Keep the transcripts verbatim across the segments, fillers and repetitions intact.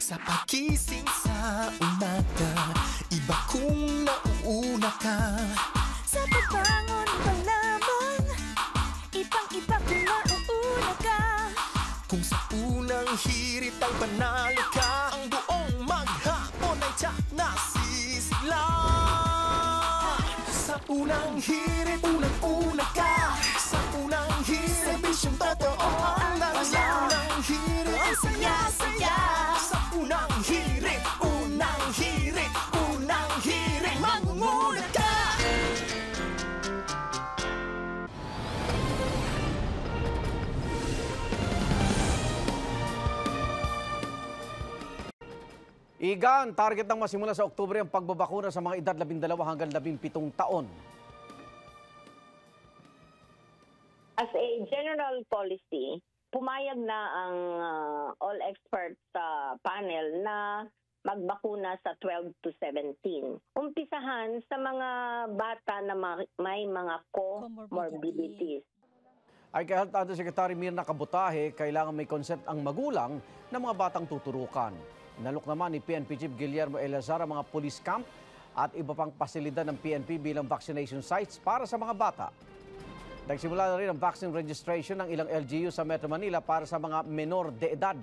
Sa pagising sa umaga, iba kung nauuna ka. Sa pagbangon pa lamang, ibang-iba kung nauuna ka. Kung sa unang hirit ang panalo ka, ang buong maghapon ay tiyak na sisla. Sa unang hirit, unang-una ka. Sa unang hirit, sa bisyong totoo ang nasa unang hirit, ang saya-saya. Sa unang hirit, unang hirit, unang hirit, mangunguna ka! Igan, target ng masimula sa Oktubre ang pagbabakuna sa mga edad labindalawa hanggang labing pitong taon. As a general policy, pumayag na ang uh, all experts uh, panel na magbakuna sa twelve to seventeen. Umpisahan sa mga bata na ma may mga comorbidities. Ay kaya Health Undersecretary Mirna Cabotahe, kailangan may concept ang magulang ng mga batang tuturukan. Nalok naman ni P N P Chief Guillermo Elazara mga police camp at iba pang pasilidad ng P N P bilang vaccination sites para sa mga bata. Nagsimula na rin ang vaccine registration ng ilang L G U sa Metro Manila para sa mga menor de edad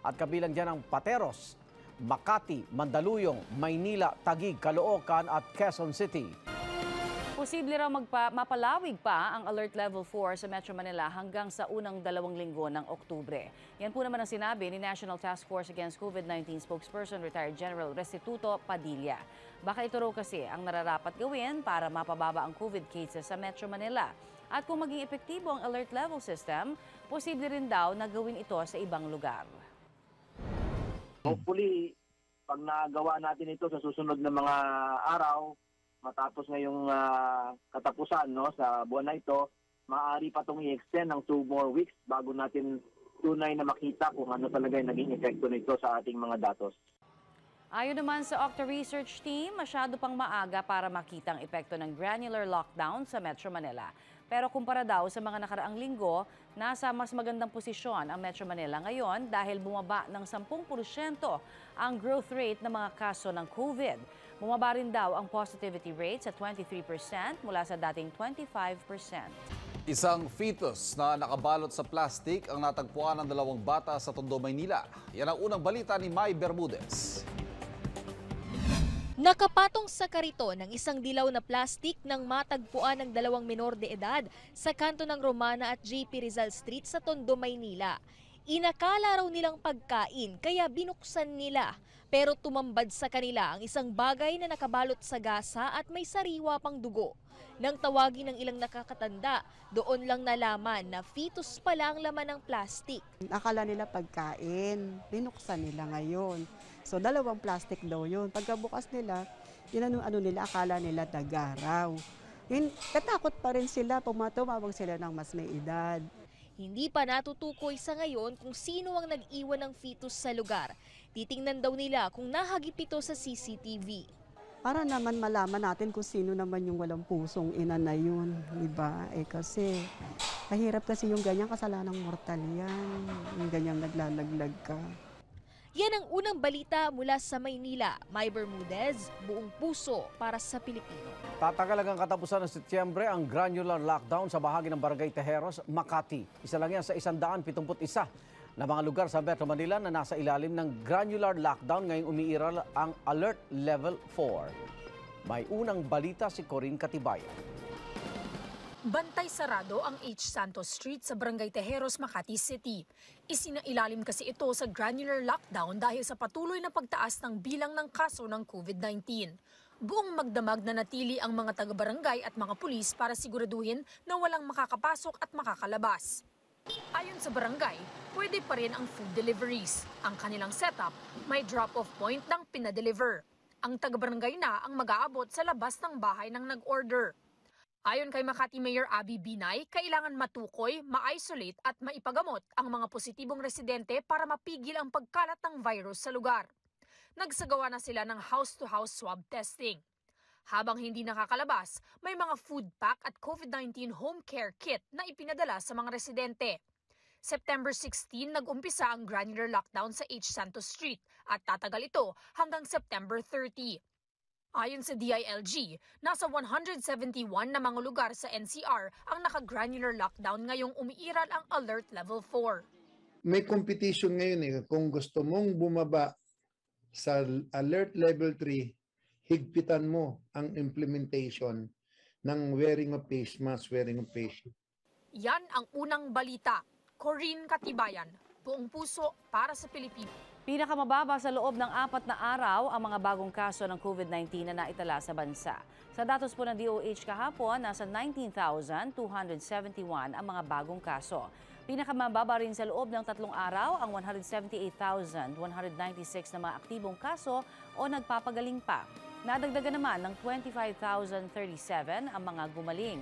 at kabilang dyan ang Pateros, Makati, Mandaluyong, Maynila, Taguig, Caloocan at Quezon City. Posible raw magpa mapalawig pa ang Alert Level four sa Metro Manila hanggang sa unang dalawang linggo ng Oktubre. Yan po naman ang sinabi ni National Task Force Against COVID nineteen spokesperson retired General Restituto Padilla. Baka ito raw kasi ang nararapat gawin para mapababa ang COVID cases sa Metro Manila. At kung maging epektibo ang alert level system, posible rin daw na gawin ito sa ibang lugar. Hopefully, pag nagawa natin ito sa susunod na mga araw, matapos ngayong uh, katapusan no, sa buwan na ito, maaari pa itong i-extend ng two more weeks bago natin tunay na makita kung ano talaga yung naging epekto nito sa ating mga datos. Ayon naman sa Okta Research Team, masyado pang maaga para makita ang epekto ng granular lockdown sa Metro Manila. Pero kumpara daw sa mga nakaraang linggo, nasa mas magandang posisyon ang Metro Manila ngayon dahil bumaba ng sampung porsyento ang growth rate ng mga kaso ng COVID. Bumaba rin daw ang positivity rate sa twenty-three percent mula sa dating twenty-five percent. Isang fetus na nakabalot sa plastik ang natagpuan ng dalawang bata sa Tondo, Maynila. Yan ang unang balita ni May Bermudez. Nakapatong sa karito ng isang dilaw na plastik nang matagpuan ng dalawang menor de edad sa kanto ng Romana at J P Rizal Street sa Tondo, Maynila. Inakala raw nilang pagkain kaya binuksan nila pero tumambad sa kanila ang isang bagay na nakabalot sa gasa at may sariwa pang dugo. Nang tawagin ng ilang nakakatanda, doon lang nalaman na fetus pala ang laman ng plastik. Akala nila pagkain, binuksan nila ngayon. So dalawang plastic daw yun. Pagkabukas nila, yun ano, ano nila, akala nila tagaraw. Yun, katakot pa rin sila, pumatumawag sila ng mas may edad. Hindi pa natutukoy sa ngayon kung sino ang nag-iwan ng fetus sa lugar. Titingnan daw nila kung nahagip ito sa C C T V. Para naman malaman natin kung sino naman yung walang pusong ina na yun, di ba? Eh kasi, mahirap kasi yung ganyang kasalanang mortal yan, yung ganyang naglalaglag ka. Yan ang unang balita mula sa Maynila. May Bermudez, buong puso para sa Pilipino. Tatagal hanggang katapusan ng Setyembre ang granular lockdown sa bahagi ng Brgy. Tejeros, Makati. Isa lang yan sa one hundred pitong isa na mga lugar sa Metro Manila na nasa ilalim ng granular lockdown ngayong umiiral ang Alert Level four. May unang balita si Corin Katibayan. Bantay sarado ang H. Santos Street sa Barangay Tejeros, Makati City. Isinailalim kasi ito sa granular lockdown dahil sa patuloy na pagtaas ng bilang ng kaso ng COVID nineteen. Buong magdamag na natili ang mga taga-barangay at mga pulis para siguraduhin na walang makakapasok at makakalabas. Ayon sa barangay, pwede pa rin ang food deliveries. Ang kanilang setup, may drop-off point ng pinadeliver. Ang taga-barangay na ang mag-aabot sa labas ng bahay ng nag-order. Ayon kay Makati Mayor Abby Binay, kailangan matukoy, ma-isolate at maipagamot ang mga positibong residente para mapigil ang pagkalat ng virus sa lugar. Nagsagawa na sila ng house-to-house swab testing. Habang hindi nakakalabas, may mga food pack at COVID nineteen home care kit na ipinadala sa mga residente. September sixteen, nag-umpisa ang granular lockdown sa H. Santos Street at tatagal ito hanggang September thirty. Ayon sa D I L G, nasa one hundred seventy-one na mga lugar sa N C R ang naka-granular lockdown ngayong umiiral ang Alert Level four. May competition ngayon eh. Kung gusto mong bumaba sa Alert Level three, higpitan mo ang implementation ng wearing of face mask, wearing of face shield. Yan ang unang balita. Corinne Katibayan, buong puso para sa Pilipinas. Pinakamababa sa loob ng apat na araw ang mga bagong kaso ng COVID nineteen na naitala sa bansa. Sa datos po ng D O H kahapon, nasa nineteen thousand two hundred seventy-one ang mga bagong kaso. Pinakamababa rin sa loob ng tatlong araw ang one hundred seventy-eight thousand one hundred ninety-six na mga aktibong kaso o nagpapagaling pa. Nadagdagan naman ng twenty-five thousand thirty-seven ang mga gumaling.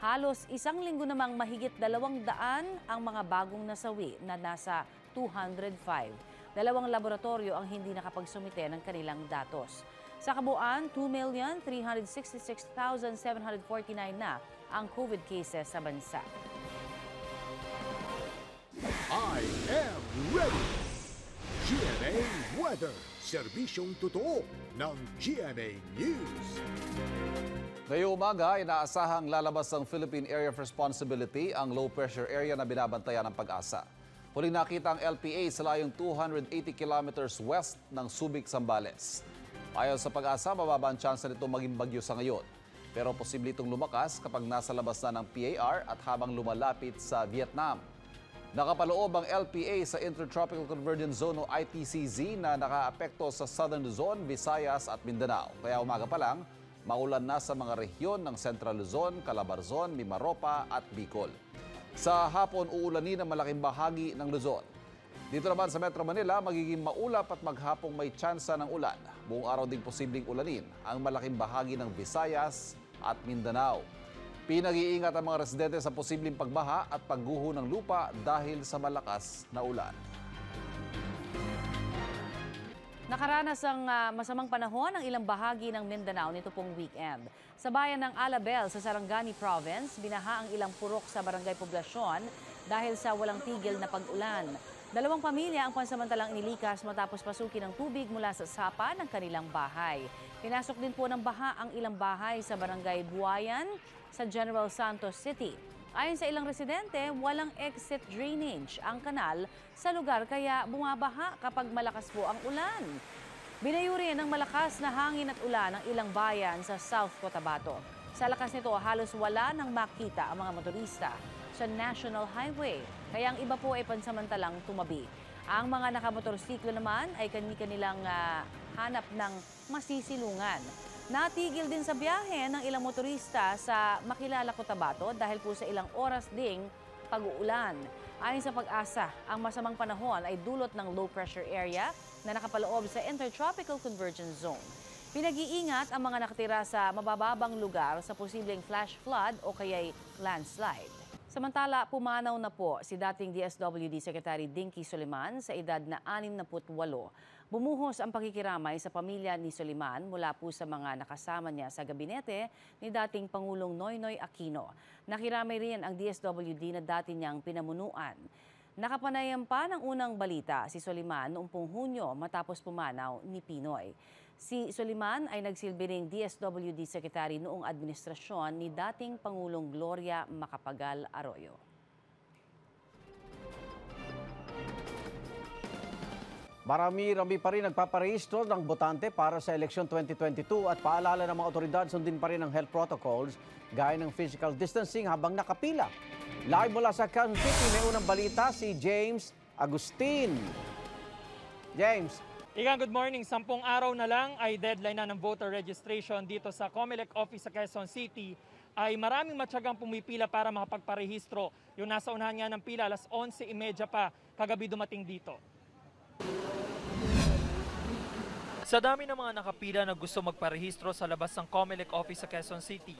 Halos isang linggo namang mahigit dalawang daan ang mga bagong nasawi na nasa two hundred five. Dalawang laboratorio ang hindi nakapagsumite ng kanilang datos. Sa kabuuan, two million three hundred sixty-six thousand seven hundred forty-nine na ang COVID cases sa bansa. I am ready! G N A Weather, serbisyong totoo ng G N A News. Ngayong umaga, inaasahang lalabas ng Philippine Area of Responsibility ang low-pressure area na binabantayan ng Pag-asa. Huling nakita ang L P A sa layong two hundred eighty kilometers west ng Subic, Zambales. Ayon sa Pag-asa, mababa ang tsansa nitong maging bagyo sa ngayon. Pero posible itong lumakas kapag nasa labas na ng P A R at habang lumalapit sa Vietnam. Nakapaloob ang L P A sa Intertropical Convergence Zone o I T C Z na nakaapekto sa Southern Luzon, Visayas at Mindanao. Kaya umaga pa lang, maulan na sa mga rehiyon ng Central Luzon, Calabarzon, Mimaropa at Bicol. Sa hapon, uulanin ang malaking bahagi ng Luzon. Dito naman sa Metro Manila, magiging maulap at maghapong may tsansa ng ulan. Buong araw ding posibleng ulanin ang malaking bahagi ng Visayas at Mindanao. Pinag-iingat ang mga residente sa posibleng pagbaha at pagguho ng lupa dahil sa malakas na ulan. Nakaranas ang uh, masamang panahon ang ilang bahagi ng Mindanao nito pong weekend. Sa bayan ng Alabel sa Sarangani Province, binaha ang ilang purok sa barangay poblasyon dahil sa walang tigil na pag-ulan. Dalawang pamilya ang pansamantalang inilikas matapos pasukin ng tubig mula sa sapa ng kanilang bahay. Pinasok din po ng baha ang ilang bahay sa barangay Buwayan sa General Santos City. Ayon sa ilang residente, walang exit drainage ang kanal sa lugar kaya bumabaha kapag malakas po ang ulan. Binayo rin ng malakas na hangin at ulan ang ilang bayan sa South Cotabato. Sa lakas nito, halos wala nang makita ang mga motorista sa National Highway kaya ang iba po ay pansamantalang tumabi. Ang mga nakamotorsiklo naman ay kani-kanilang uh, hanap ng masisilungan. Natigil din sa biyahe ng ilang motorista sa makilala Cotabato dahil po sa ilang oras ding pag-uulan. Ayon sa Pag-asa, ang masamang panahon ay dulot ng low-pressure area na nakapaloob sa Intertropical Convergence Zone. Pinag-iingat ang mga nakatira sa mabababang lugar sa posibleng flash flood o kaya'y landslide. Samantala, pumanaw na po si dating D S W D Secretary Dinky Soliman sa edad na sixty-eight. Bumuhos ang pakikiramay sa pamilya ni Soliman mula po sa mga nakasama niya sa gabinete ni dating Pangulong Noynoy Aquino. Nakiramay rin ang D S W D na dati niyang pinamunuan. Nakapanayam pa ng unang balita si Soliman noong pong Hunyo matapos pumanaw ni Pinoy. Si Soliman ay nagsilbiring D S W D Secretary noong administrasyon ni dating Pangulong Gloria Macapagal Arroyo. Marami-rami pa rin nagpaparehistro ng botante para sa eleksyon twenty twenty-two at paalala ng mga otoridad sundin pa rin ang health protocols gaya ng physical distancing habang nakapila. Live mula sa Quezon City, may unang balita si James Agustin. James. Igang, good morning. Sampung araw na lang ay deadline na ng voter registration dito sa Comelec office sa Quezon City. Ay maraming matyagang pumipila para makapagparehistro. Yung nasa unahan nga ng pila, alas eleven thirty pa kagabi dumating dito. Sa dami ng mga nakapila na gusto magparehistro sa labas ng Comelec office sa Quezon City,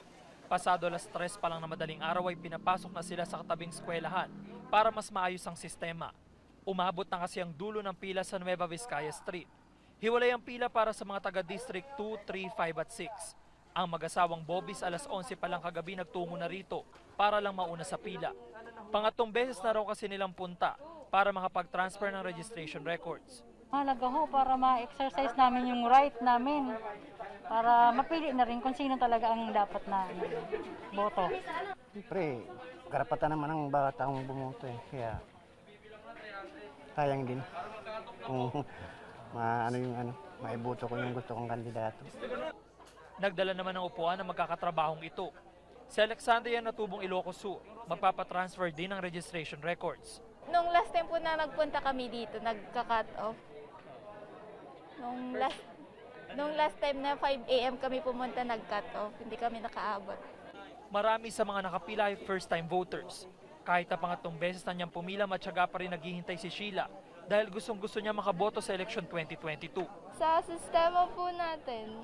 pasado alas tres pa lang na madaling araw ay pinapasok na sila sa katabing eskwelahan para mas maayos ang sistema. Umabot na kasi ang dulo ng pila sa Nueva Vizcaya Street. Hiwalay ang pila para sa mga taga-district two, three, five at six. Ang mag-asawang Bobis alas onse pa lang kagabi nagtungo na rito para lang mauna sa pila. Pangatlong beses na raw kasi nilang punta para makapag-transfer ng registration records. Mahalaga ho para ma-exercise namin yung right namin, para mapili na rin kung sino talaga ang dapat na boto. Siyempre, karapatan naman ng bawat taong bumoto eh, kaya sayang din kung maano yung ano, maiboto ko yung gusto kong kandidato. Nagdala naman ng upuan ang magkakatrabahong ito. Si Alexandria natubong Ilocos Sur, magpapatransfer din ng registration records. Nung last time po na nagpunta kami dito, nagka-cut off. Nung last, nung last time na five a m kami pumunta, nag-cut off. Hindi kami nakaabot. Marami sa mga nakapila ay first-time voters. Kahit na pangatlong beses na niyang pumila, matyaga pa rin naghihintay si Sheila dahil gustong-gusto niya makaboto sa election twenty twenty-two. Sa sistema po natin,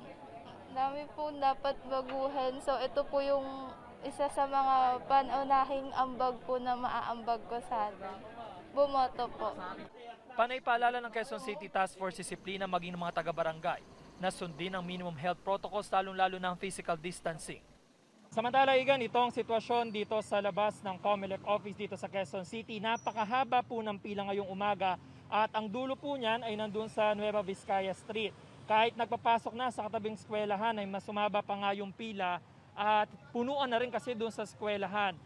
dami po dapat baguhin. So ito po yung isa sa mga panunahing ambag po na maaambag ko sana. Bumoto po. Panay paalala ng Quezon City Task Force disiplina maging ng mga taga-barangay na sundin ang minimum health protocols, lalong-lalo ng physical distancing. Samantala, Igan, itong sitwasyon dito sa labas ng Comelec office dito sa Quezon City. Napakahaba po ng pila ngayong umaga at ang dulo po niyan ay nandun sa Nueva Vizcaya Street. Kahit nagpapasok na sa katabing eskwelahan ay masumaba pa nga yung pila at punuan na rin kasi doon sa eskwelahan.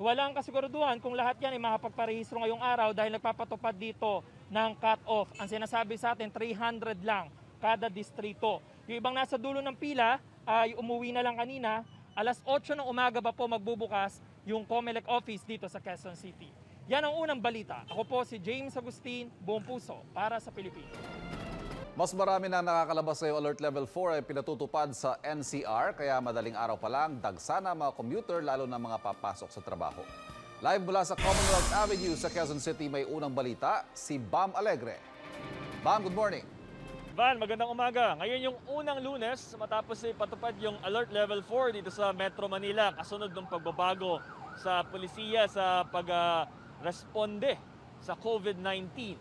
Walang kasiguruduhan kung lahat yan ay makapagparehistro ngayong araw dahil nagpapatupad dito ng cut-off. Ang sinasabi sa atin, three hundred lang kada distrito. Yung ibang nasa dulo ng pila ay umuwi na lang kanina. Alas otso ng umaga ba po magbubukas yung Comelec office dito sa Quezon City. Yan ang unang balita. Ako po si James Agustin, buong puso para sa Pilipinas. Mas marami na nakakalabas sa Alert Level four ay pinatutupad sa N C R, kaya madaling araw pa lang, dagsana mga commuter, lalo na mga papasok sa trabaho. Live mula sa Commonwealth Avenue sa Quezon City, may unang balita, si Bam Alegre. Bam, good morning. Van, magandang umaga. Ngayon yung unang Lunes, matapos ipatupad yung Alert Level four dito sa Metro Manila, kasunod ng pagbabago sa polisiya sa pag-responde sa COVID nineteen.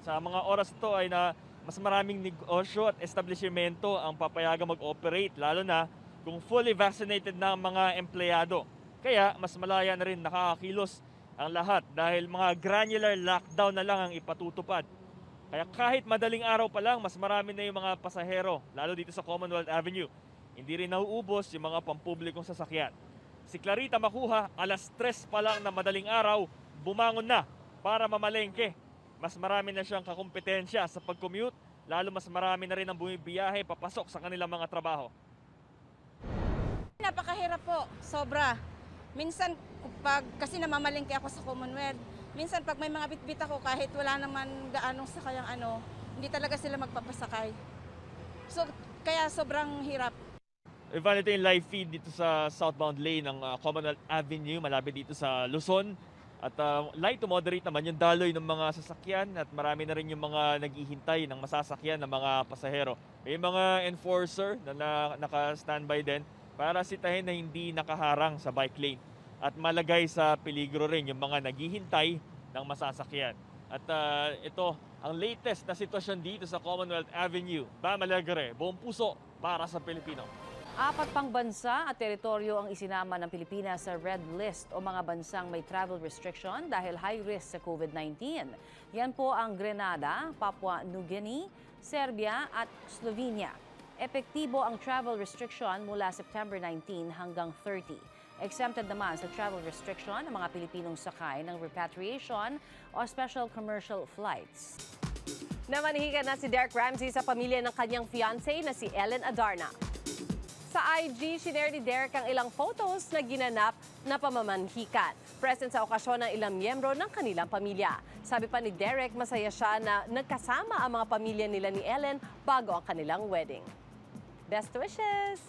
Sa mga oras ito ay na mas maraming negosyo at establishmento ang papayagang mag-operate, lalo na kung fully vaccinated na ang mga empleyado. Kaya mas malaya na rin nakakakilos ang lahat dahil mga granular lockdown na lang ang ipatutupad. Kaya kahit madaling araw pa lang, mas marami na yung mga pasahero, lalo dito sa Commonwealth Avenue. Hindi rin nauubos yung mga pampublikong sasakyan. Si Clarita Makuha, alas tres pa lang na madaling araw, bumangon na para mamalengke. Mas marami na siyang kakumpetensya sa pag-commute, lalo mas marami na rin ang bumibiyahe papasok sa kanilang mga trabaho. Napakahirap po, sobra. Minsan, pag, kasi namamalengke ako sa Commonwealth, minsan pag may mga bitbit ako, kahit wala naman gaanong sakayang ano, hindi talaga sila magpapasakay. So, kaya sobrang hirap. Ivan, ito yung live feed dito sa southbound lane ng uh, Commonwealth Avenue, malapit dito sa Luzon. At uh, light to moderate naman yung daloy ng mga sasakyan at marami na rin yung mga naghihintay ng masasakyan ng mga pasahero. May mga enforcer na, na naka-standby din para sitahin na hindi nakaharang sa bike lane. At malagay sa peligro rin yung mga naghihintay ng masasakyan. At uh, ito, ang latest na sitwasyon dito sa Commonwealth Avenue. Bam Alegre, buong puso para sa Pilipino. Apat pang bansa at teritoryo ang isinama ng Pilipinas sa Red List o mga bansang may travel restriction dahil high risk sa COVID nineteen. Yan po ang Grenada, Papua New Guinea, Serbia at Slovenia. Epektibo ang travel restriction mula September nineteenth hanggang thirty. Exempted naman sa travel restriction ang mga Pilipinong sakay ng repatriation o special commercial flights. Namanhikan na si Derek Ramsay sa pamilya ng kanyang fiancé na si Ellen Adarna. Sa I G, sinare ni Derek ang ilang photos na ginanap na pamamanhikan. Present sa okasyon ng ilang miyembro ng kanilang pamilya. Sabi pa ni Derek, masaya siya na nagkasama ang mga pamilya nila ni Ellen bago ang kanilang wedding. Best wishes!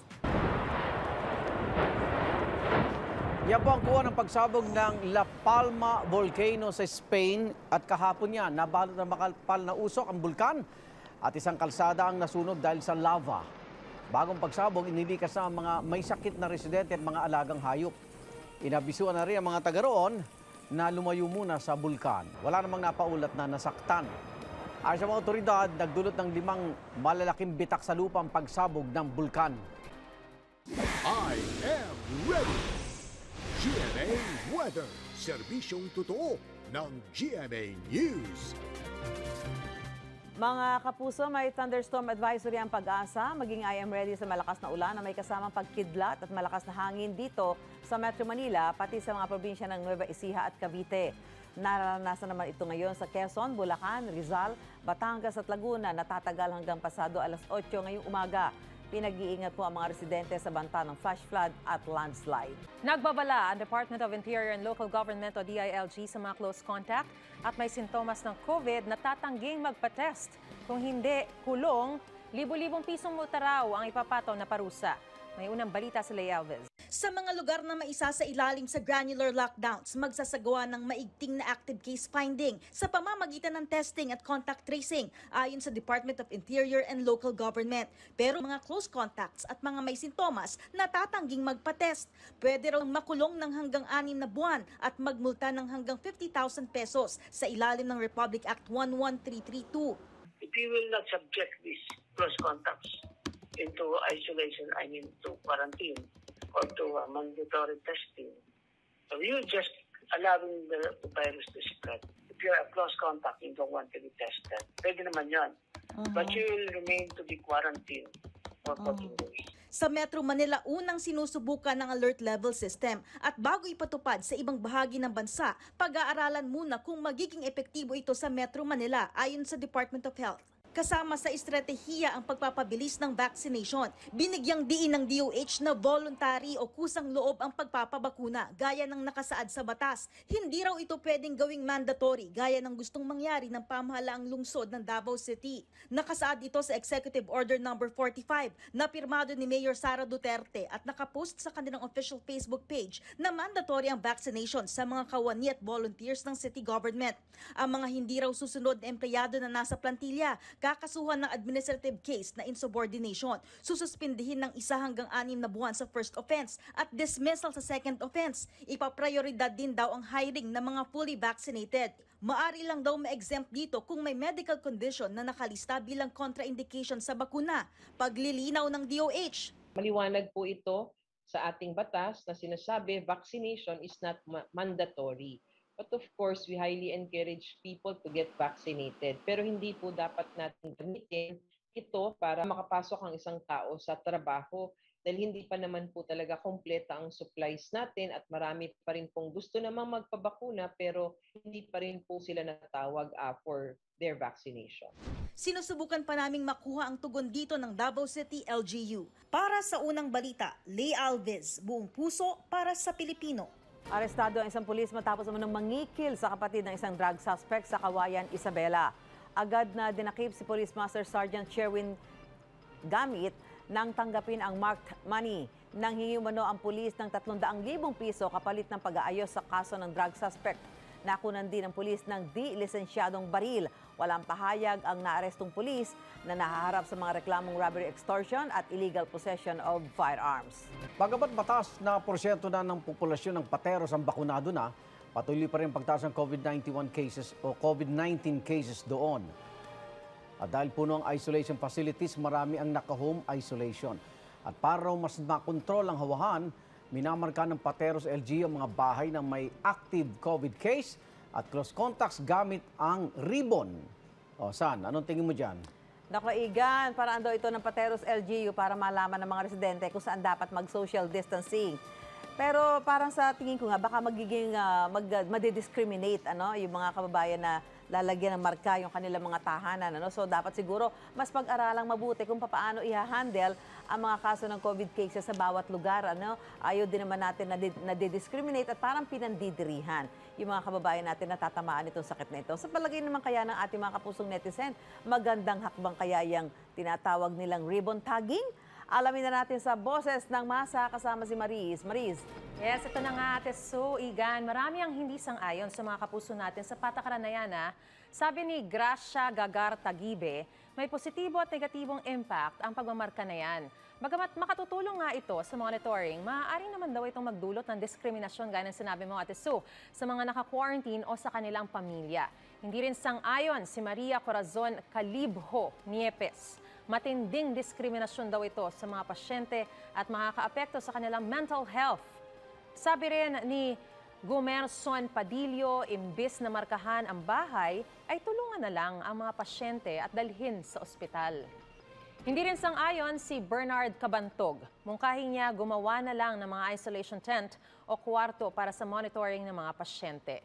Yan po ang kuha ng pagsabog ng La Palma Volcano sa Spain. At kahapon yan, nabalot na makapal na usok ang bulkan at isang kalsada ang nasunog dahil sa lava. Bagong pagsabog, inilikas na ang mga may sakit na residente at mga alagang hayop. Inabisuan na rin ang mga taga roon na lumayo muna sa bulkan. Wala namang napaulat na nasaktan. Ayon sa mga otoridad, nagdulot ng limang malalaking bitak sa lupa ang pagsabog ng bulkan. I am ready! G M A Weather, serbisyong totoo ng G M A News. Mga kapuso, may thunderstorm advisory ang Pag-asa. Maging I am ready sa malakas na ulan na may kasamang pagkidlat at malakas na hangin dito sa Metro Manila, pati sa mga probinsya ng Nueva Ecija at Cavite. Naranasan naman ito ngayon sa Quezon, Bulacan, Rizal, Batangas at Laguna, natatagal hanggang pasado alas otso ngayong umaga. Pinag-iingat po ang mga residente sa banta ng flash flood at landslide. Nagbabala ang Department of Interior and Local Government o D I L G sa mga close contact at may sintomas ng COVID na tatangging magpa-test. Kung hindi, kulong, libo-libong pisong multa raw ang ipapataw na parusa. May unang balita sa Lea Alves. Sa mga lugar na maisa sa ilalim sa granular lockdowns, magsasagawa ng maigting na active case finding sa pamamagitan ng testing at contact tracing ayon sa Department of Interior and Local Government. Pero mga close contacts at mga may sintomas natatangging magpa-test. Pwede raw makulong ng hanggang anim na buwan at magmulta ng hanggang fifty thousand pesos sa ilalim ng Republic Act one one three three two. If you will not subject these close contacts into isolation, I mean to quarantine, or to uh, mandatory testing. So you just allowing the, the virus to spread. If you're a close contact, you don't want to be tested. Pwede naman yun. Uh-huh. But you will remain to be quarantined for fourteen days. Sa Metro Manila, unang sinusubukan ng alert level system at bago ipatupad sa ibang bahagi ng bansa, pag-aaralan muna kung magiging epektibo ito sa Metro Manila ayon sa Department of Health. Kasama sa estratehiya ang pagpapabilis ng vaccination. Binigyang diin ng D O H na voluntary o kusang loob ang pagpapabakuna gaya ng nakasaad sa batas. Hindi raw ito pwedeng gawing mandatory gaya ng gustong mangyari ng pamahalaang lungsod ng Davao City. Nakasaad ito sa Executive Order number forty-five na pirmado ni Mayor Sara Duterte at nakapost sa kanilang official Facebook page na mandatory ang vaccination sa mga kawani at volunteers ng city government. Ang mga hindi raw susunod na empleyado na nasa plantilya kakasuhan ng administrative case na insubordination, sususpindihin ng isa hanggang anim na buwan sa first offense at dismissal sa second offense. Ipaprioridad din daw ang hiring ng mga fully vaccinated. Maari lang daw ma-exempt dito kung may medical condition na nakalista bilang contraindication sa bakuna. Paglilinaw ng D O H. Maliwanag po ito sa ating batas na sinasabi vaccination is not mandatory. But of course, we highly encourage people to get vaccinated. Pero hindi po dapat natin gamitin ito para makapasok ang isang tao sa trabaho dahil hindi pa naman po talaga kompleta ang supplies natin at marami pa rin pong gusto namang magpabakuna pero hindi pa rin po sila natawag uh, for their vaccination. Sinusubukan pa naming makuha ang tugon dito ng Davao City L G U. Para sa unang balita, Lea Alves, buong puso para sa Pilipino. Arestado ang isang pulis matapos umanong mangikil sa kapatid ng isang drug suspect sa Kawayan, Isabela. Agad na dinakip si Police Master Sergeant Sherwin gamit nang tanggapin ang marked money. Nang hingi umano ang pulis ng tatlong daang libong piso kapalit ng pag-aayos sa kaso ng drug suspect. Nakunan din ang pulis ng di-lisensyadong baril. Walang pahayag ang naarestong pulis na nahaharap sa mga reklamong robbery extortion at illegal possession of firearms. Bagamat mataas na porsyento na ng populasyon ng Pateros ang bakunado na, patuloy pa rin pagtaas ng COVID nineteen cases o COVID nineteen cases doon. At dahil puno ang isolation facilities, marami ang naka-home isolation. At para mas makontrol ang hawahan, minamarka ng Pateros L G U ang mga bahay na may active COVID case at close contacts gamit ang ribbon. O, San, anong tingin mo dyan? Nakuigan, paraan daw ito ng Pateros L G U para malaman ng mga residente kung saan dapat mag-social distancing. Pero parang sa tingin ko nga, baka magiging, uh, mag, madidiscriminate ano, yung mga kababayan na lalagyan ng marka yung kanilang mga tahanan. Ano? So dapat siguro mas pag-aralang mabuti kung paano i-handle ang mga kaso ng COVID cases sa bawat lugar. Ano? Ayaw din naman natin nadidiscriminate at parang pinandidirihan yung mga kababayan natin na tatamaan itong sakit na ito. Sa palagay naman kaya ng ating mga kapusong netizen, magandang hakbang kaya yung tinatawag nilang ribbon tagging? Alamin na natin sa Boses ng Masa kasama si Maris. Maris. Yes, ito na nga Ate Sue, Igan. Marami ang hindi sang-ayon sa mga kapuso natin sa patakaran na yan. Ha? Sabi ni Gracia Gagar Tagibe, may positibo at negatibong impact ang pagmamarka na yan. Bagamat makatutulong nga ito sa monitoring, maaari naman daw itong magdulot ng diskriminasyon gaya ng sinabi mo Ate Sue sa mga naka-quarantine o sa kanilang pamilya. Hindi rin sang-ayon si Maria Corazon Calibho Niepes. Matinding diskriminasyon daw ito sa mga pasyente at makakaapekto sa kanilang mental health. Sabi rin ni Gumerson Padillo, imbis na markahan ang bahay, ay tulungan na lang ang mga pasyente at dalhin sa ospital. Hindi rin sang-ayon si Bernard Cabantog. Mungkahin niya gumawa na lang ng mga isolation tent o kwarto para sa monitoring ng mga pasyente.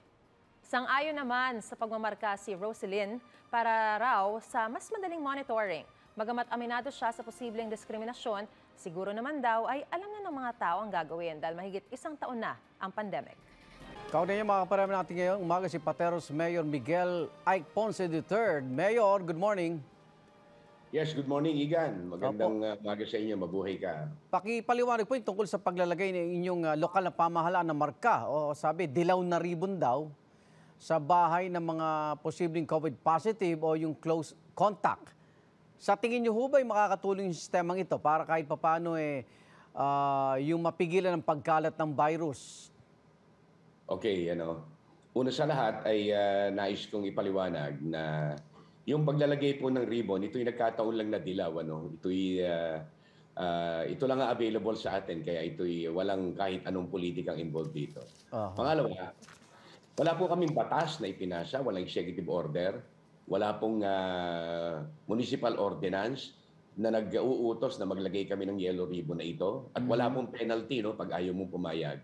Sang-ayon naman sa pagmamarka si Roselyn para raw sa mas madaling monitoring. Bagamat aminado siya sa posibleng diskriminasyon, siguro naman daw ay alam na ng mga tao ang gagawin dahil mahigit isang taon na ang pandemic. Kaunay niya makaparami natin ngayong umaga si Pateros Mayor Miguel Ike Ponce the third. Mayor, good morning. Yes, good morning, Igan. Magandang uh, umaga sa inyo. Mabuhay ka. Pakipaliwanag po yung tungkol sa paglalagay ng inyong uh, lokal na pamahalaan na marka o sabi, dilaw na ribbon daw sa bahay ng mga posibleng COVID positive o yung close contact. Sa tingin niyo ho ba yung makakatulong yung sistemang ito para kahit paano eh, uh, yung mapigilan ng pagkalat ng virus? Okay, ano. Una sa lahat ay uh, nais kong ipaliwanag na yung paglalagay po ng ribbon, ito'y nagkataon lang na dilaw, ano. Ito'y uh, uh, ito lang ang available sa atin kaya ito'y walang kahit anong politikang involved dito. Uh-huh. Pangalawa, wala po kaming batas na ipinasa, walang executive order, wala pong uh, municipal ordinance na nag-uutos na maglagay kami ng yellow ribbon na ito at wala pong penalty, no, pag ayaw mong pumayag.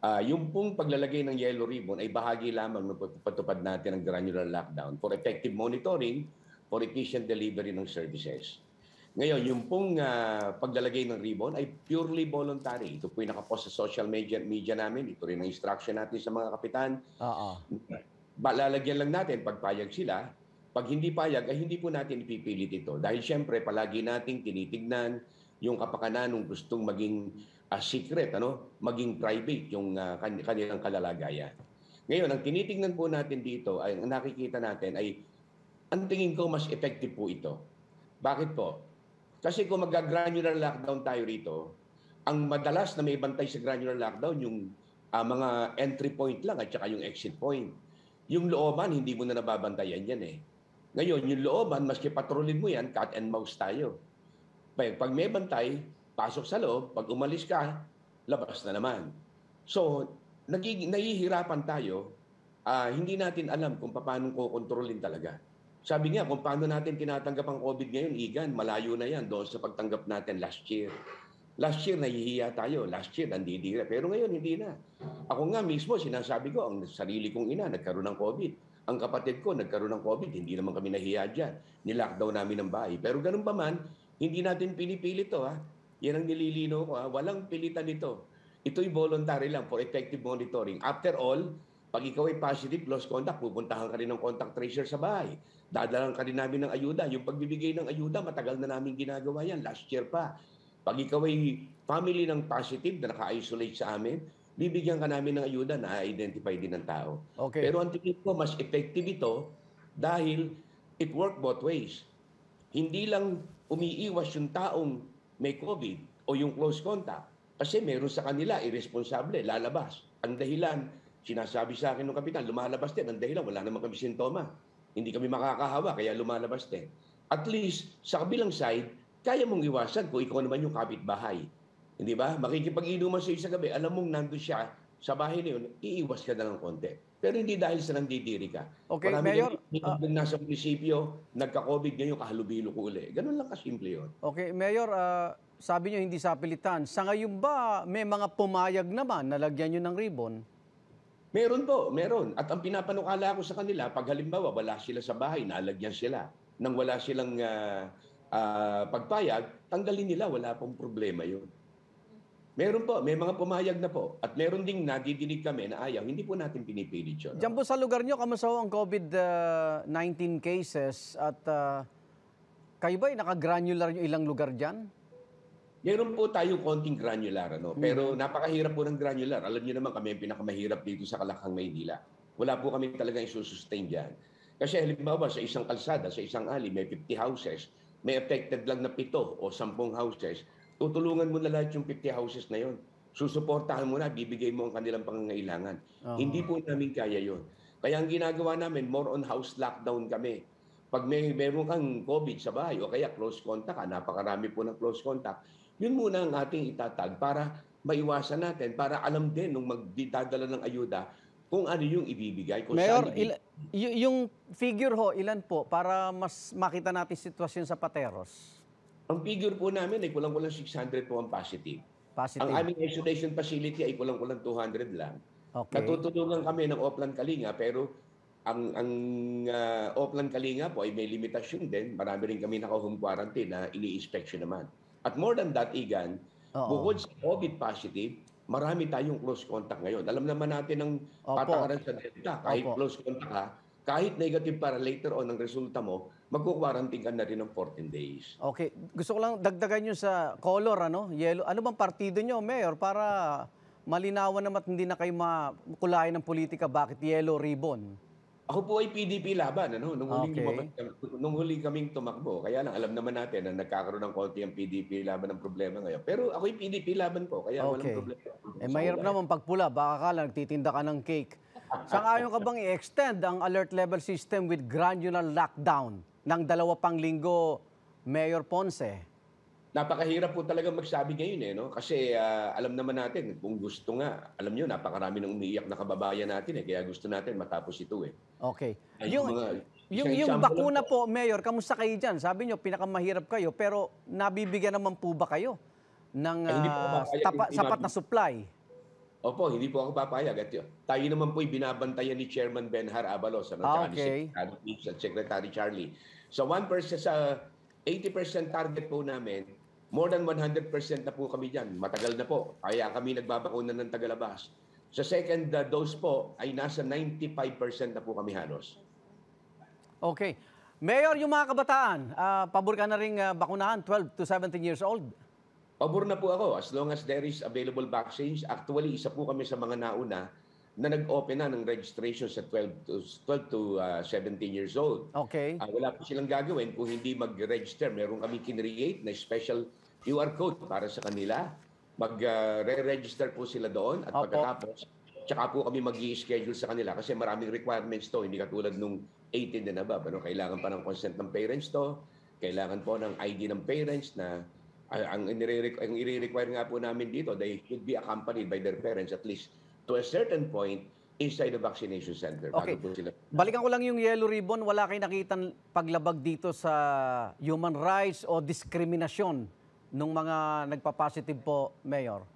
Uh, yung pong paglalagay ng yellow ribbon ay bahagi lamang ng patupad natin ng granular lockdown for effective monitoring, for efficient delivery ng services. Ngayon, yung pong uh, paglalagay ng ribbon ay purely voluntary. Ito po yung nakapost sa social media, media namin. Ito rin ang instruction natin sa mga kapitan. Uh-uh. Lalagyan lang natin pag payag sila. Pag hindi payag, ay hindi po natin ipipilit ito. Dahil siyempre, palagi nating tinitignan yung kapakanan ng gustong maging uh, secret, ano? Maging private yung uh, kan kanilang kalalagayan. Ngayon, ang tinitignan po natin dito, ay, ang nakikita natin ay, ang tingin ko mas effective po ito. Bakit po? Kasi kung mag-granular lockdown tayo rito, ang madalas na may bantay sa granular lockdown, yung uh, mga entry point lang at saka yung exit point. Yung looban, hindi mo na nababantayan yan eh. Ngayon, yung looban, maski patrolin mo yan, cat and mouse tayo. Pag may bantay, pasok sa loob. Pag umalis ka, labas na naman. So, nahihirapan tayo. Uh, hindi natin alam kung paano kukontrolin talaga. Sabi niya, kung paano natin tinatanggap ang COVID ngayon, Igan, malayo na yan doon sa pagtanggap natin last year. Last year, nahihiya tayo. Last year, nandidira. Pero ngayon, hindi na. Ako nga mismo, sinasabi ko, ang sarili kong ina, nagkaroon ng COVID. Ang kapatid ko, nagkaroon ng COVID. Hindi naman kami nahiya dyan. Nilockdown namin ang bahay. Pero ganun pa man, hindi natin pinipili ito, ha? Yan ang nililino ko, ha? Walang pilitan ito. Ito'y voluntary lang for effective monitoring. After all, pag ikaw ay positive, lost contact, pupuntahan ka rin ng contact tracer sa bahay. Dadalang ka rin namin ng ayuda. Yung pagbibigay ng ayuda, matagal na namin ginagawa yan. Last year pa. Pag ikaw ay family ng positive na naka-isolate sa amin, bibigyan ka namin ng ayuda na identify din ng tao. Okay. Pero ang tingin ko, mas effective ito dahil it worked both ways. Hindi lang umiiwas yung taong may COVID o yung close contact kasi meron sa kanila irresponsable, lalabas. Ang dahilan, sinasabi sa akin ng kapitan, lumalabas din. Ang dahilan, wala naman kami sintoma. Hindi kami makakahawa, kaya lumalabas din. At least, sa kabilang side, kaya mong iwasan kung ikaw naman yung kapitbahay. Hindi ba? Makikipag-inuman sa isa gabi, alam mong nandun siya sa bahay na yun, iiwas ka na ng konti. Pero hindi dahil sa nandidiri ka. Okay, marami Mayor. Marami uh, nasa munisipyo, nagka-COVID ngayon, kahalubilo ko uli. Ganun lang kasimple yun. Okay, Mayor, uh, sabi nyo hindi sa pilitan. Sa ngayon ba may mga pumayag naman na lagyan nyo ng ribbon? Meron po, meron. At ang pinapanukala ko sa kanila, pag halimbawa wala sila sa bahay, nalagyan sila. Nang wala silang uh, uh, pagpayag, tanggalin nila, wala pong problema yun. Meron po, may mga pumayag na po. At meron ding nadidinig kami na ayaw. Hindi po natin pinipilit yun. No? Diyan po sa lugar nyo, kamusta ang COVID nineteen uh, cases? At uh, kayo ba'y nakagranular nyo ilang lugar dyan? Meron po tayong konting granular. Ano? Pero mm-hmm. napakahirap po ng granular. Alam nyo naman kami ang pinakamahirap dito sa Kalakang, Maynila. Wala po kami talaga isusustain dyan. Kasi halimbawa sa isang kalsada, sa isang alley, may fifty houses. May affected lang na pito o sampung houses. Tutulungan mo na lahat yung fifty houses na yun. Susuportahan mo na, bibigay mo ang kanilang pangangailangan. Uh-huh. Hindi po namin kaya yun. Kaya ang ginagawa namin, more on house lockdown kami. pag may meron kang COVID sa bahay o kaya close contact, napakarami po ng close contact, yun muna ang ating itatag para maiwasan natin, para alam din nung magdidadala ng ayuda kung ano yung ibibigay. Kung Mayor, ibibigay. Yung figure ho, ilan po para mas makita natin sitwasyon sa Pateros? Ang figure po namin ay kulang-kulang six hundred po ang positive. positive. Ang aming isolation facility ay kulang-kulang two hundred lang. Okay. Natutulungan kami ng Oplan Kalinga pero ang, ang uh, Oplan Kalinga po ay may limitasyon din. Marami rin kami naka-home quarantine na ini-inspection naman. At more than that, Igan, oo, bukod sa COVID positive, marami tayong close contact ngayon. Alam naman natin ang patakaran sa Delta. Kahit opo, close contact ka, kahit negative para later on ang resulta mo, magkukwarantin ka na rin ng fourteen days. Okay. Gusto ko lang dagdagan nyo sa color, ano? Yellow. Ano bang partido nyo, Mayor? Para malinawan naman at hindi na kayo makulayan ng politika. Bakit yellow ribbon? Ako po ay P D P Laban, ano? Nung huling, okay, nung huling kaming tumakbo. Kaya lang, alam naman natin na nagkakaroon ng konti ang P D P Laban ng problema ngayon. Pero ako ay P D P Laban po, kaya okay, walang problema. Eh, mahirap naman pagpula. Baka ka lang, titinda ka ng cake. Sangayon ka bang i-extend ang alert level system with granular lockdown ng dalawa pang linggo, Mayor Ponce? Napakahirap po talaga magsabi ngayon eh, no? Kasi uh, alam naman natin, kung gusto nga, alam nyo, napakarami ng umiiyak na kababayan natin eh, kaya gusto natin matapos ito eh. Okay. Ay, yung mga, yung, yung bakuna po, Mayor, kamusta kayo dyan? Sabi nyo, pinakamahirap kayo, pero nabibigyan naman po ba kayo ng uh, tapa, sapat na supply? Opo, hindi po ako papayag. At tayo naman po'y binabantayan ni Chairman Benhar Abalos, ano, ah, okay, ni Secretary, Secretary Charlie. So one percent sa eighty percent target po namin, more than one hundred percent na po kami dyan. Matagal na po. Kaya kami nagbabakuna ng tagalabas. Sa second dose po ay nasa ninety-five percent na po kami halos. Okay. Mayor, yung mga kabataan, uh, pabor ka na rin uh, bakunahan, twelve to seventeen years old? Pabor na po ako. As long as there is available vaccines, actually, isa po kami sa mga nauna na nag-open na ng registration sa twelve to seventeen years old. Okay. Uh, wala po silang gagawin kung hindi mag-register. Meron kami kinreate na special Q R code para sa kanila. Mag-re-register uh, po sila doon at opo, pagkatapos, tsaka po kami mag-i-schedule sa kanila kasi maraming requirements to. Hindi katulad nung eighteen and above. Ano, kailangan pa ng consent ng parents to. Kailangan po ng I D ng parents na uh, ang i-require nga po namin dito, they should be accompanied by their parents at least to a certain point inside the vaccination center. Okay. Sila... Balikan ko lang yung yellow ribbon. Wala kayo nakitang paglabag dito sa human rights o diskriminasyon nung mga nagpa-positive po, Mayor?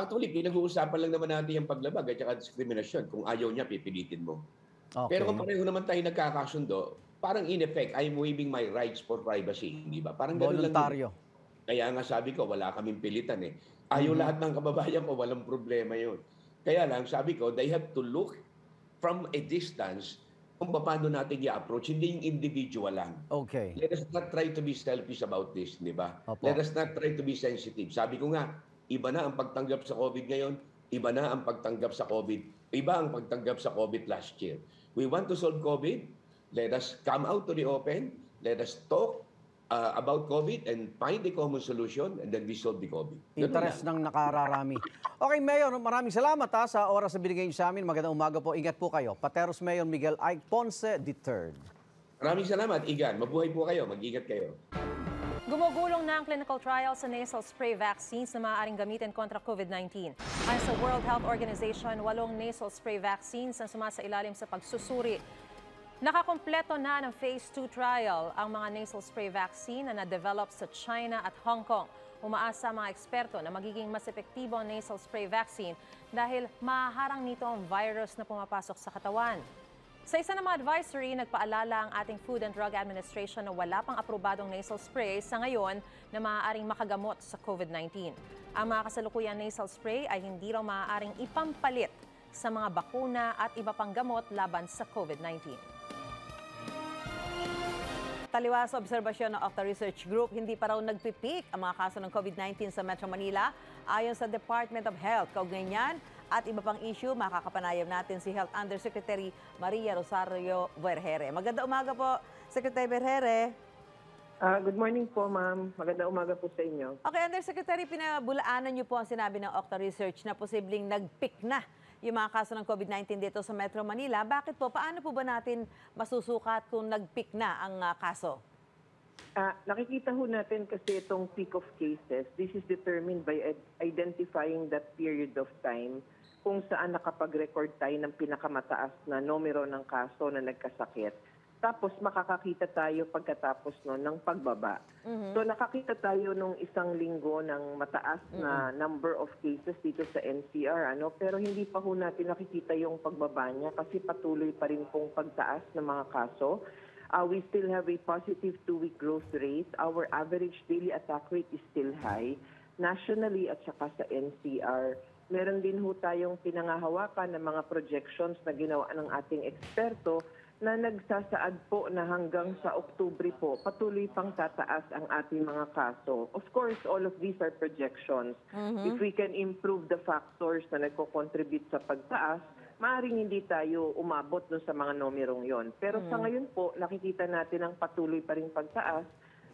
Actually, pinag-uusapan lang naman natin yung paglabag at saka diskriminasyon. Kung ayaw niya, pipilitin mo. Okay. Pero kung pareho naman tayo nagkakasundo, parang in effect, I'm waiving my rights for privacy. Di ba? Parang ganun lang. Voluntaryo. Kaya nga sabi ko, wala kaming pilitan eh. Ayaw mm-hmm. lahat ng kababayan ko, walang problema yun. Kaya lang, sabi ko, they have to look from a distance kung paano natin i-approach. Hindi yung individual lang. Okay. Let us not try to be selfish about this, di ba? Opo. Let us not try to be sensitive. Sabi ko nga, iba na ang pagtanggap sa COVID ngayon, iba na ang pagtanggap sa COVID, iba ang pagtanggap sa COVID last year. We want to solve COVID, let us come out to the open, let us talk uh, about COVID and find a common solution and then we solve the COVID. Ganun Interest na. ng nakararami. Okay, Mayor, maraming salamat ha, sa oras na binigay niyo sa amin. Magandang umaga po. Ingat po kayo. Pateros Mayor Miguel Ike Ponce the third. Maraming salamat, Igan. Mabuhay po kayo. Mag-ingat kayo. Gumugulong na ang clinical trial sa nasal spray vaccines na maaaring gamitin kontra COVID nineteen. Ayon sa World Health Organization, walong nasal spray vaccines ang sumasailalim sa pagsusuri. Nakakompleto na ng Phase two trial ang mga nasal spray vaccine na na-develop sa China at Hong Kong. Umaasa ang mga eksperto na magiging mas epektibo ang nasal spray vaccine dahil maharang nito ang virus na pumapasok sa katawan. Sa isa ng mga advisory, nagpaalala ang ating Food and Drug Administration na wala pang aprobadong nasal spray sa ngayon na maaaring makagamot sa COVID nineteen. Ang mga kasalukuyang nasal spray ay hindi raw maaaring ipampalit sa mga bakuna at iba pang gamot laban sa COVID nineteen. Taliwas sa obserbasyon ng Octa Research Group, hindi pa raw nagpipik ang mga kaso ng COVID nineteen sa Metro Manila ayon sa Department of Health. Kaugnay niyan at iba pang issue, makakapanayam natin si Health Undersecretary Maria Rosario Vergeire. Maganda umaga po, Secretary Vergeire. Uh, good morning po, ma'am. Maganda umaga po sa inyo. Okay, Undersecretary, pinabulaanan niyo po ang sinabi ng Octa Research na posibleng nagpik na yung mga kaso ng COVID nineteen dito sa Metro Manila. Bakit po? Paano po ba natin masusukat kung nag-peak na ang uh, kaso? Uh, nakikita ho natin kasi itong peak of cases. This is determined by identifying that period of time kung saan nakapag-record tayo ng pinakamataas na numero ng kaso na nagkasakit. Tapos makakakita tayo pagkatapos no, ng pagbaba. Mm-hmm. So nakakita tayo nung isang linggo ng mataas na mm-hmm. number of cases dito sa N C R. ano Pero hindi pa ho natin nakikita yung pagbaba niya kasi patuloy pa rin pong pagtaas ng mga kaso. Uh, we still have a positive two-week growth rate. Our average daily attack rate is still high. Nationally at saka sa N C R, meron din ho tayong pinangahawakan ng mga projections na ginawa ng ating eksperto na nagsasaad po na hanggang sa Oktubre po, patuloy pang tataas ang ating mga kaso. Of course, all of these are projections. Mm-hmm. If we can improve the factors na nagko-contribute sa pagtaas, maaaring hindi tayo umabot dun sa mga numerong yon. Pero mm-hmm. sa ngayon po, nakikita natin ang patuloy pa rin pagtaas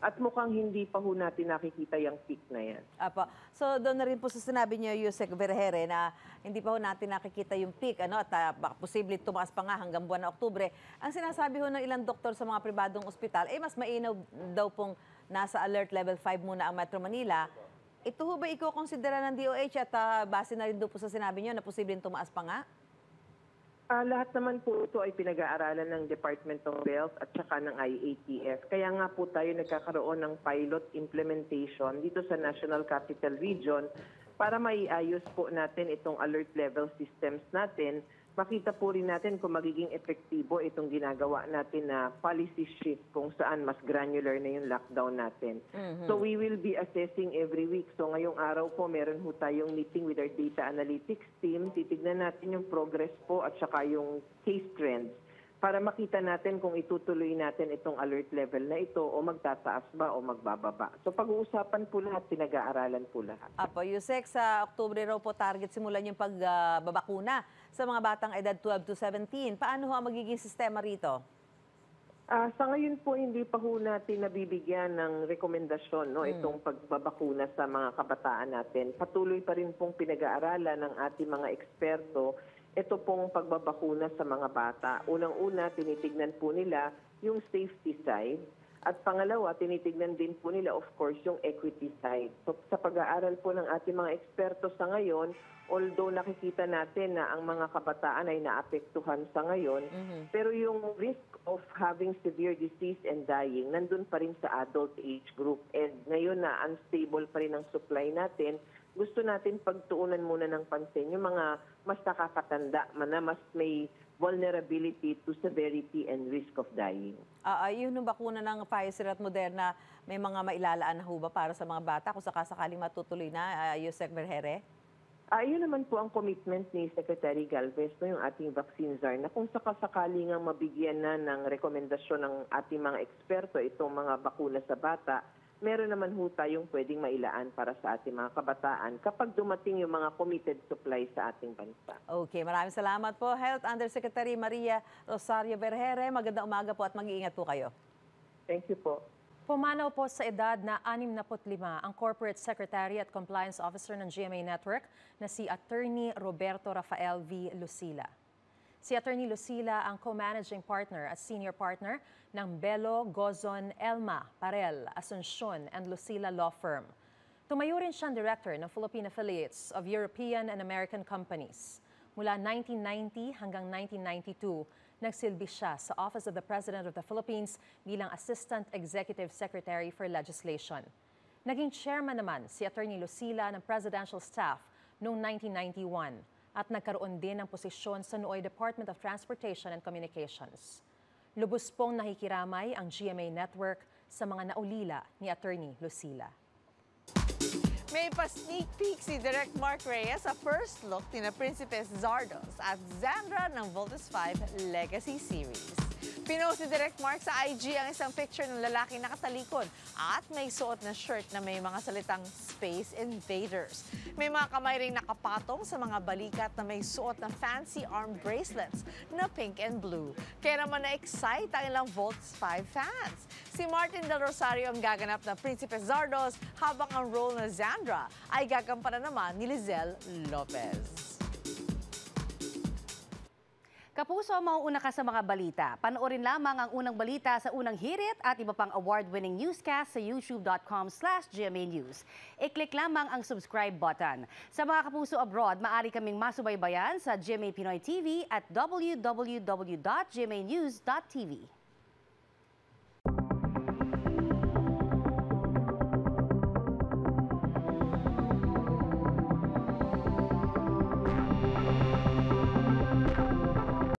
at mukhang hindi pa ho natin nakikita yung peak na yan. Apo. So doon na rin po sa sinabi niyo, Yusek Vergeire, na hindi pa ho natin nakikita yung peak, ano, at uh, posibleng tumaas pa nga hanggang buwan na Oktubre. Ang sinasabi ho ng ilang doktor sa mga pribadong ospital, eh mas mainaw daw pong nasa alert level five muna ang Metro Manila. Ito ho ba ikukonsidera ng D O H at uh, base na rin doon po sa sinabi niyo na posibleng tumaas pa nga? Uh, lahat naman po ito ay pinag-aaralan ng Department of Health at saka ng I A T F. Kaya nga po tayo nagkakaroon ng pilot implementation dito sa National Capital Region para maiayos po natin itong alert level systems natin. Makita po rin natin kung magiging epektibo itong ginagawa natin na policy shift kung saan mas granular na yung lockdown natin. Mm-hmm. So we will be assessing every week. So ngayong araw po meron po tayong meeting with our data analytics team. Titignan natin yung progress po at saka yung case trends para makita natin kung itutuloy natin itong alert level na ito o magtataas ba o magbababa. So pag-uusapan po lahat, pinag-aaralan po lahat. Apo, Yusek, sa Oktubre raw po target simulan yung pagbabakuna uh, sa mga batang edad twelve to seventeen. Paano ho ang magiging sistema rito? Uh, sa ngayon po, hindi pa ho natin nabibigyan ng rekomendasyon no, hmm. itong pagbabakuna sa mga kabataan natin. Patuloy pa rin pong pinag-aaralan ng ating mga eksperto ito pong pagbabakuna sa mga bata. Unang-una, tinitignan po nila yung safety side. At pangalawa, tinitignan din po nila, of course, yung equity side. So, sa pag-aaral po ng ating mga eksperto sa ngayon, although nakikita natin na ang mga kabataan ay naapektuhan sa ngayon, mm-hmm. pero yung risk of having severe disease and dying, nandun pa rin sa adult age group. And ngayon na unstable pa rin ang supply natin, gusto natin pagtuunan muna ng pansin yung mga mas nakakatanda, na mas may vulnerability to severity and risk of dying. Uh, yun yung bakuna ng Pfizer at Moderna, may mga mailalaan na ho ba para sa mga bata kung sakasakaling matutuloy na, uh, Yusek Vergeire? Uh, yun naman po ang commitment ni Secretary Galvez no, yung ating vaccine czar na kung sakasakaling ang mabigyan na ng rekomendasyon ng ating mga eksperto itong mga bakuna sa bata, meron naman ho tayong pwedeng mailaan para sa ating mga kabataan kapag dumating yung mga committed supply sa ating bansa. Okay, maraming salamat po. Health Undersecretary Maria Rosario Vergeire, magandang umaga po at mag-iingat po kayo. Thank you po. Pumanaw po sa edad na sixty-five ang Corporate Secretary at Compliance Officer ng G M A Network na si Attorney Roberto Rafael V. Lucila. Si Attorney Lucila ang co-managing partner at senior partner ng Belo, Gozon, Elma, Parel, Asuncion and Lucila Law Firm. Tumayo rin siyang director ng Philippine affiliates of European and American companies. Mula nineteen ninety hanggang nineteen ninety-two, nagsilbi siya sa Office of the President of the Philippines bilang Assistant Executive Secretary for Legislation. Naging chairman naman si Attorney Lucila ng Presidential Staff noong nineteen ninety-one. At nagkaroon din ng posisyon sa N O I Department of Transportation and Communications. Lubos pong nahikiramay ang G M A Network sa mga naulila ni Attorney Lucila. May pa-sneak peek si Direct Mark Reyes sa first look nina Prinsipe Zardoz at Zandra ng Voltes five Legacy Series. Pinost ni Direct Mark sa I G ang isang picture ng lalaki nakatalikod at may suot na shirt na may mga salitang Space Invaders. May mga kamay ring nakapatong sa mga balikat na may suot na fancy arm bracelets na pink and blue. Kaya naman na-excite ang ilang Voltes five fans. Si Martin Del Rosario ang gaganap na Prinsipe Zardoz habang ang role na Zandra ay gagampanan naman ni Lizelle Lopez. Kapuso, mauuna ka sa mga balita. Panoorin lamang ang unang balita sa unang hirit at iba pang award-winning newscast sa youtube dot com slash G M A News. I-click lamang ang subscribe button. Sa mga Kapuso abroad, maaari kaming masubaybayan sa G M A Pinoy T V at w w w dot G M A News dot t v.